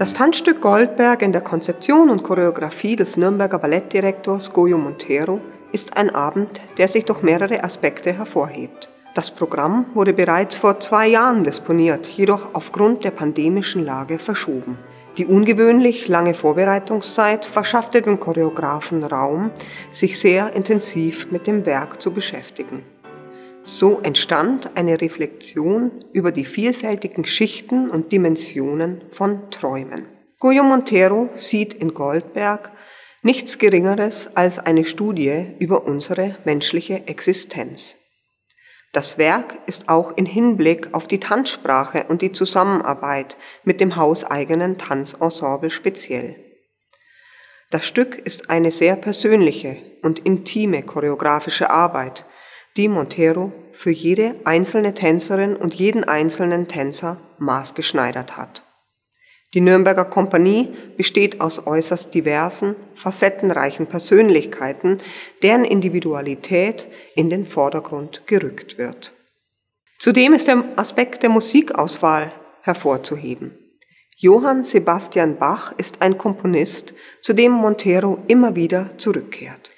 Das Tanzstück Goldberg in der Konzeption und Choreografie des Nürnberger Ballettdirektors Goyo Montero ist ein Abend, der sich durch mehrere Aspekte hervorhebt. Das Programm wurde bereits vor 2 Jahren disponiert, jedoch aufgrund der pandemischen Lage verschoben. Die ungewöhnlich lange Vorbereitungszeit verschaffte dem Choreografen Raum, sich sehr intensiv mit dem Werk zu beschäftigen. So entstand eine Reflexion über die vielfältigen Schichten und Dimensionen von Träumen. Goyo Montero sieht in Goldberg nichts Geringeres als eine Studie über unsere menschliche Existenz. Das Werk ist auch in Hinblick auf die Tanzsprache und die Zusammenarbeit mit dem hauseigenen Tanzensemble speziell. Das Stück ist eine sehr persönliche und intime choreografische Arbeit, die Montero für jede einzelne Tänzerin und jeden einzelnen Tänzer maßgeschneidert hat. Die Nürnberger Kompanie besteht aus äußerst diversen, facettenreichen Persönlichkeiten, deren Individualität in den Vordergrund gerückt wird. Zudem ist der Aspekt der Musikauswahl hervorzuheben. Johann Sebastian Bach ist ein Komponist, zu dem Montero immer wieder zurückkehrt.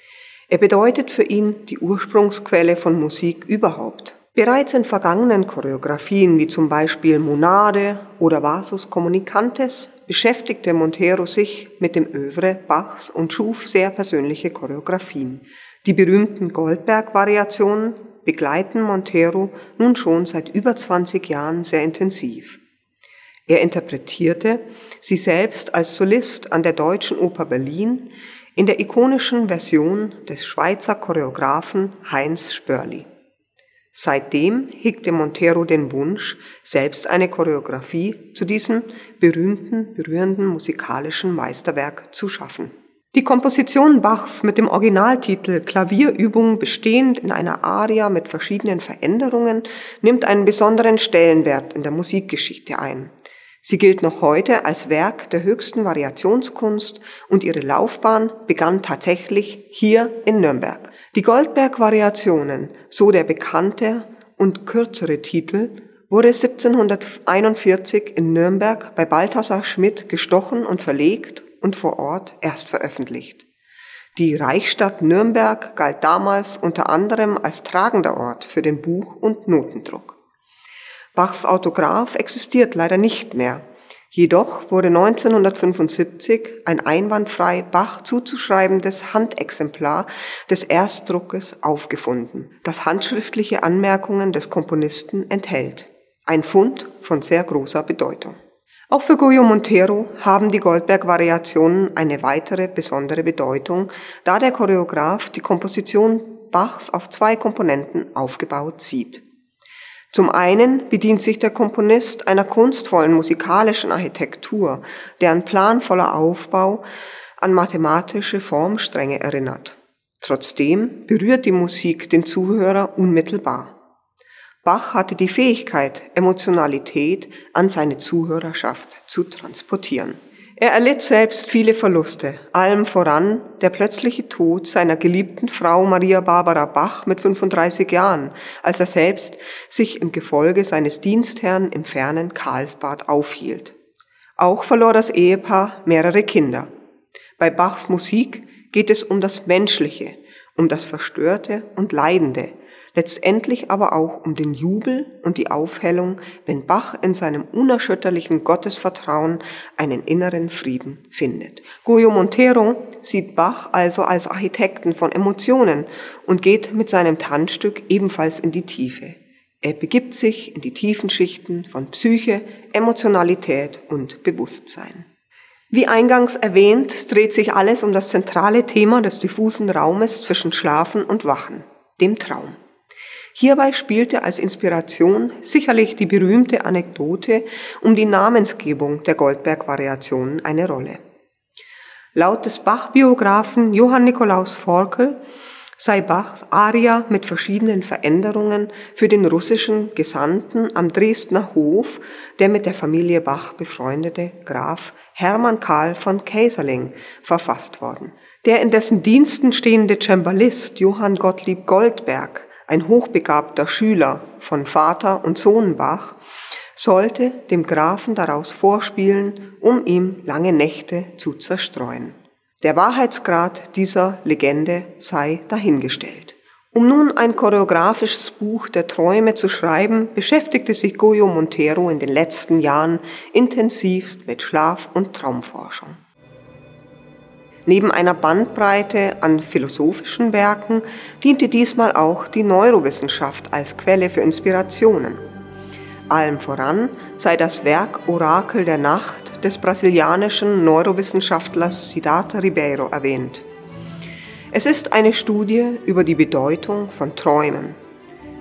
Er bedeutet für ihn die Ursprungsquelle von Musik überhaupt. Bereits in vergangenen Choreografien wie zum Beispiel Monade oder Vasus Communicantes beschäftigte Montero sich mit dem Œuvre Bachs und schuf sehr persönliche Choreografien. Die berühmten Goldberg-Variationen begleiten Montero nun schon seit über 20 Jahren sehr intensiv. Er interpretierte sie selbst als Solist an der Deutschen Oper Berlin in der ikonischen Version des Schweizer Choreografen Heinz Spörli. Seitdem hegte Montero den Wunsch, selbst eine Choreografie zu diesem berühmten, berührenden musikalischen Meisterwerk zu schaffen. Die Komposition Bachs mit dem Originaltitel Klavierübung bestehend in einer Aria mit verschiedenen Veränderungen nimmt einen besonderen Stellenwert in der Musikgeschichte ein. Sie gilt noch heute als Werk der höchsten Variationskunst und ihre Laufbahn begann tatsächlich hier in Nürnberg. Die Goldberg-Variationen, so der bekannte und kürzere Titel, wurde 1741 in Nürnberg bei Balthasar Schmidt gestochen und verlegt und vor Ort erst veröffentlicht. Die Reichsstadt Nürnberg galt damals unter anderem als tragender Ort für den Buch- und Notendruck. Bachs Autograph existiert leider nicht mehr. Jedoch wurde 1975 ein einwandfrei Bach zuzuschreibendes Handexemplar des Erstdruckes aufgefunden, das handschriftliche Anmerkungen des Komponisten enthält. Ein Fund von sehr großer Bedeutung. Auch für Goyo Montero haben die Goldberg-Variationen eine weitere besondere Bedeutung, da der Choreograf die Komposition Bachs auf 2 Komponenten aufgebaut sieht. Zum einen bedient sich der Komponist einer kunstvollen musikalischen Architektur, deren planvoller Aufbau an mathematische Formstränge erinnert. Trotzdem berührt die Musik den Zuhörer unmittelbar. Bach hatte die Fähigkeit, Emotionalität an seine Zuhörerschaft zu transportieren. Er erlitt selbst viele Verluste, allem voran der plötzliche Tod seiner geliebten Frau Maria Barbara Bach mit 35 Jahren, als er selbst sich im Gefolge seines Dienstherrn im fernen Karlsbad aufhielt. Auch verlor das Ehepaar mehrere Kinder. Bei Bachs Musik geht es um das Menschliche, um das Verstörte und Leidende, letztendlich aber auch um den Jubel und die Aufhellung, wenn Bach in seinem unerschütterlichen Gottesvertrauen einen inneren Frieden findet. Goyo Montero sieht Bach also als Architekten von Emotionen und geht mit seinem Tanzstück ebenfalls in die Tiefe. Er begibt sich in die tiefen Schichten von Psyche, Emotionalität und Bewusstsein. Wie eingangs erwähnt, dreht sich alles um das zentrale Thema des diffusen Raumes zwischen Schlafen und Wachen, dem Traum. Hierbei spielte als Inspiration sicherlich die berühmte Anekdote um die Namensgebung der Goldberg-Variationen eine Rolle. Laut des Bach-Biografen Johann Nikolaus Forkel sei Bachs Aria mit verschiedenen Veränderungen für den russischen Gesandten am Dresdner Hof, der mit der Familie Bach befreundete Graf Hermann Karl von Kaiserling, verfasst worden. Der in dessen Diensten stehende Cembalist Johann Gottlieb Goldberg, ein hochbegabter Schüler von Vater und Sohn Bach, sollte dem Grafen daraus vorspielen, um ihm lange Nächte zu zerstreuen. Der Wahrheitsgrad dieser Legende sei dahingestellt. Um nun ein choreografisches Buch der Träume zu schreiben, beschäftigte sich Goyo Montero in den letzten Jahren intensivst mit Schlaf- und Traumforschung. Neben einer Bandbreite an philosophischen Werken diente diesmal auch die Neurowissenschaft als Quelle für Inspirationen. Allem voran sei das Werk Orakel der Nacht des brasilianischen Neurowissenschaftlers Sidarta Ribeiro erwähnt. Es ist eine Studie über die Bedeutung von Träumen.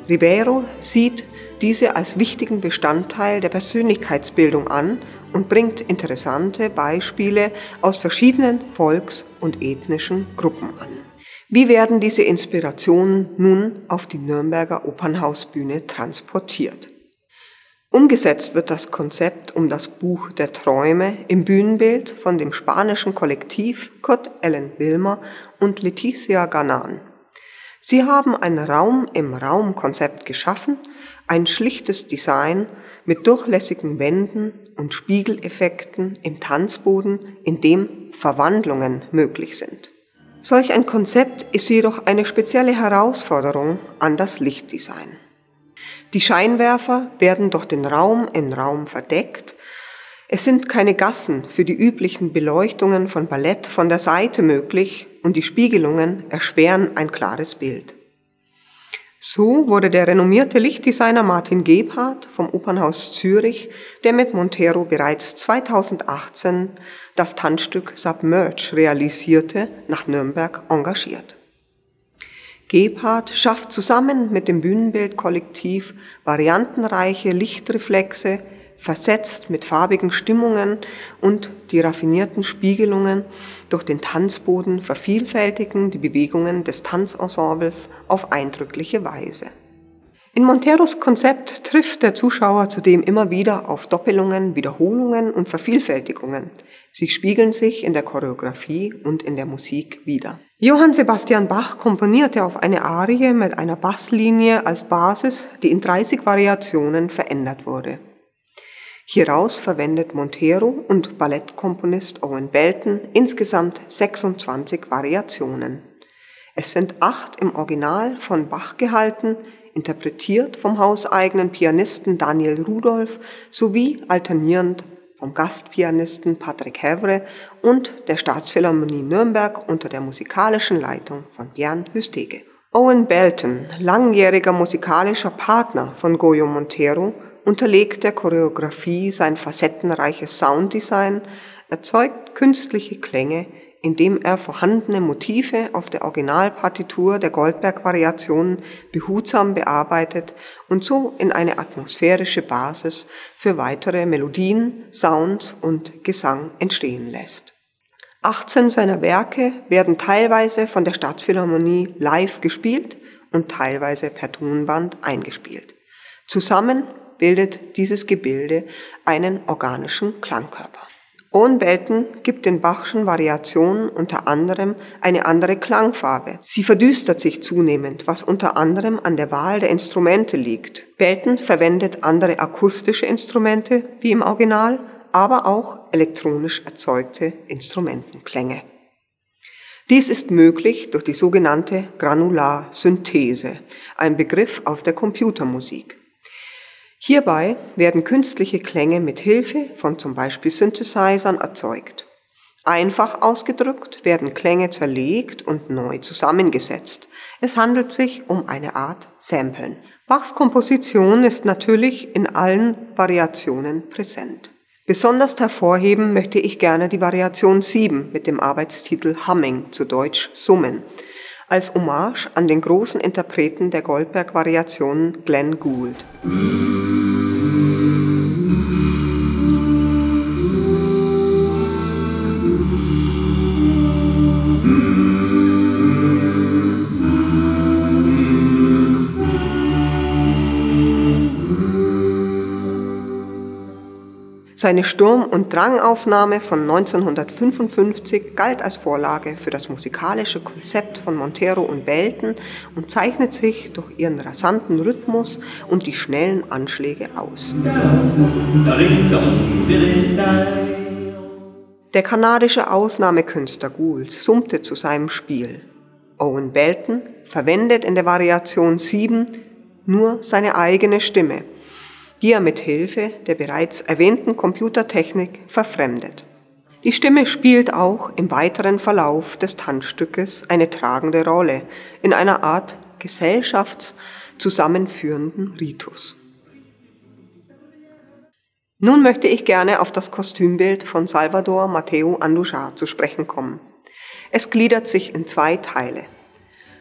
Ribeiro sieht diese als wichtigen Bestandteil der Persönlichkeitsbildung an und bringt interessante Beispiele aus verschiedenen volks- und ethnischen Gruppen an. Wie werden diese Inspirationen nun auf die Nürnberger Opernhausbühne transportiert? Umgesetzt wird das Konzept um das Buch der Träume im Bühnenbild von dem spanischen Kollektiv Cott Ellen Wilmer und Letizia Garnan. Sie haben ein Raum-im-Raum-Konzept geschaffen, ein schlichtes Design mit durchlässigen Wänden und Spiegeleffekten im Tanzboden, in dem Verwandlungen möglich sind. Solch ein Konzept ist jedoch eine spezielle Herausforderung an das Lichtdesign. Die Scheinwerfer werden durch den Raum in Raum verdeckt. Es sind keine Gassen für die üblichen Beleuchtungen von Ballett von der Seite möglich und die Spiegelungen erschweren ein klares Bild. So wurde der renommierte Lichtdesigner Martin Gebhardt vom Opernhaus Zürich, der mit Montero bereits 2018 das Tanzstück Submerge realisierte, nach Nürnberg engagiert. Gebhardt schafft zusammen mit dem Bühnenbildkollektiv variantenreiche Lichtreflexe, versetzt mit farbigen Stimmungen und die raffinierten Spiegelungen durch den Tanzboden vervielfältigen die Bewegungen des Tanzensembles auf eindrückliche Weise. In Monteros Konzept trifft der Zuschauer zudem immer wieder auf Doppelungen, Wiederholungen und Vervielfältigungen. Sie spiegeln sich in der Choreografie und in der Musik wider. Johann Sebastian Bach komponierte auf eine Arie mit einer Basslinie als Basis, die in 30 Variationen verändert wurde. Hieraus verwendet Montero und Ballettkomponist Owen Belton insgesamt 26 Variationen. Es sind 8 im Original von Bach gehalten, interpretiert vom hauseigenen Pianisten Daniel Rudolph sowie alternierend vom Gastpianisten Patrik Hévr und der Staatsphilharmonie Nürnberg unter der musikalischen Leitung von Björn Hüstege. Owen Belton, langjähriger musikalischer Partner von Goyo Montero, unterlegt der Choreografie sein facettenreiches Sounddesign, erzeugt künstliche Klänge, indem er vorhandene Motive aus der Originalpartitur der Goldberg-Variationen behutsam bearbeitet und so in eine atmosphärische Basis für weitere Melodien, Sounds und Gesang entstehen lässt. 18 seiner Werke werden teilweise von der Staatsphilharmonie live gespielt und teilweise per Tonband eingespielt. Zusammen bildet dieses Gebilde einen organischen Klangkörper. Owen Belton gibt den Bachschen Variationen unter anderem eine andere Klangfarbe. Sie verdüstert sich zunehmend, was unter anderem an der Wahl der Instrumente liegt. Belton verwendet andere akustische Instrumente wie im Original, aber auch elektronisch erzeugte Instrumentenklänge. Dies ist möglich durch die sogenannte Granularsynthese, ein Begriff aus der Computermusik. Hierbei werden künstliche Klänge mit Hilfe von zum Beispiel Synthesizern erzeugt. Einfach ausgedrückt werden Klänge zerlegt und neu zusammengesetzt. Es handelt sich um eine Art Samplen. Bachs Komposition ist natürlich in allen Variationen präsent. Besonders hervorheben möchte ich gerne die Variation 7 mit dem Arbeitstitel Humming, zu Deutsch Summen, als Hommage an den großen Interpreten der Goldberg-Variationen Glenn Gould. Seine Sturm- und Drangaufnahme von 1955 galt als Vorlage für das musikalische Konzept von Montero und Belton und zeichnet sich durch ihren rasanten Rhythmus und die schnellen Anschläge aus. Der kanadische Ausnahmekünstler Gould summte zu seinem Spiel. Owen Belton verwendet in der Variation 7 nur seine eigene Stimme, die er mit Hilfe der bereits erwähnten Computertechnik verfremdet. Die Stimme spielt auch im weiteren Verlauf des Tanzstückes eine tragende Rolle in einer Art gesellschaftszusammenführenden Ritus. Nun möchte ich gerne auf das Kostümbild von Salvador Mateo Andujar zu sprechen kommen. Es gliedert sich in zwei Teile.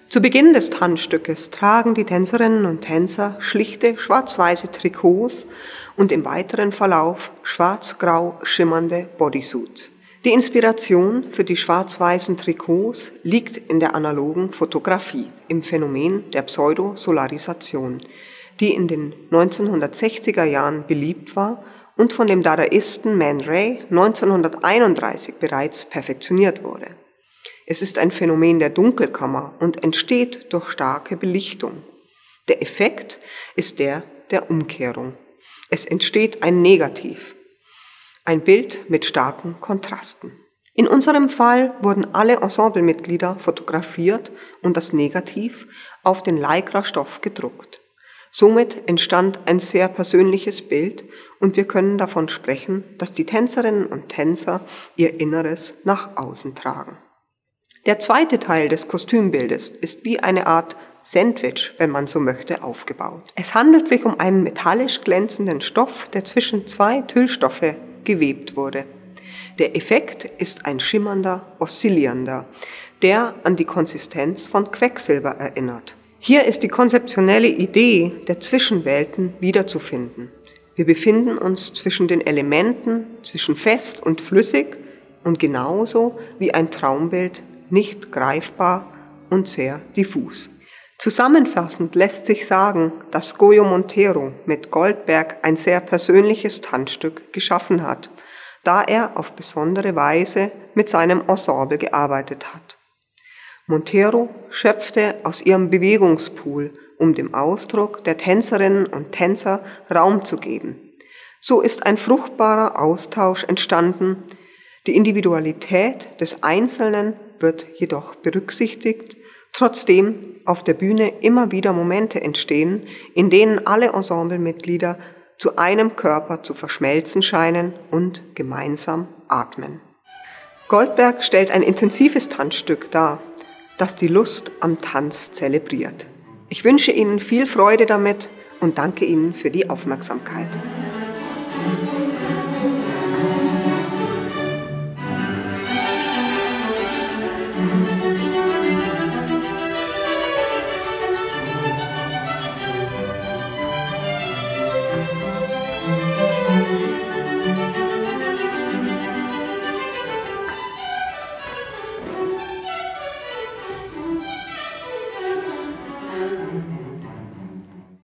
Zu Beginn des Tanzstückes tragen die Tänzerinnen und Tänzer schlichte schwarz-weiße Trikots und im weiteren Verlauf schwarz-grau schimmernde Bodysuits. Die Inspiration für die schwarz-weißen Trikots liegt in der analogen Fotografie, im Phänomen der Pseudosolarisation, die in den 1960er Jahren beliebt war und von dem Dadaisten Man Ray 1931 bereits perfektioniert wurde. Es ist ein Phänomen der Dunkelkammer und entsteht durch starke Belichtung. Der Effekt ist der der Umkehrung. Es entsteht ein Negativ, ein Bild mit starken Kontrasten. In unserem Fall wurden alle Ensemblemitglieder fotografiert und das Negativ auf den Lycra-Stoff gedruckt. Somit entstand ein sehr persönliches Bild und wir können davon sprechen, dass die Tänzerinnen und Tänzer ihr Inneres nach außen tragen. Der zweite Teil des Kostümbildes ist wie eine Art Sandwich, wenn man so möchte, aufgebaut. Es handelt sich um einen metallisch glänzenden Stoff, der zwischen zwei Tüllstoffe gewebt wurde. Der Effekt ist ein schimmernder, oszillierender, der an die Konsistenz von Quecksilber erinnert. Hier ist die konzeptionelle Idee der Zwischenwelten wiederzufinden. Wir befinden uns zwischen den Elementen, zwischen fest und flüssig und genauso wie ein Traumbild nicht greifbar und sehr diffus. Zusammenfassend lässt sich sagen, dass Goyo Montero mit Goldberg ein sehr persönliches Tanzstück geschaffen hat, da er auf besondere Weise mit seinem Ensemble gearbeitet hat. Montero schöpfte aus ihrem Bewegungspool, um dem Ausdruck der Tänzerinnen und Tänzer Raum zu geben. So ist ein fruchtbarer Austausch entstanden. Die Individualität des Einzelnen wird jedoch berücksichtigt, trotzdem auf der Bühne immer wieder Momente entstehen, in denen alle Ensemblemitglieder zu einem Körper zu verschmelzen scheinen und gemeinsam atmen. Goldberg stellt ein intensives Tanzstück dar, das die Lust am Tanz zelebriert. Ich wünsche Ihnen viel Freude damit und danke Ihnen für die Aufmerksamkeit.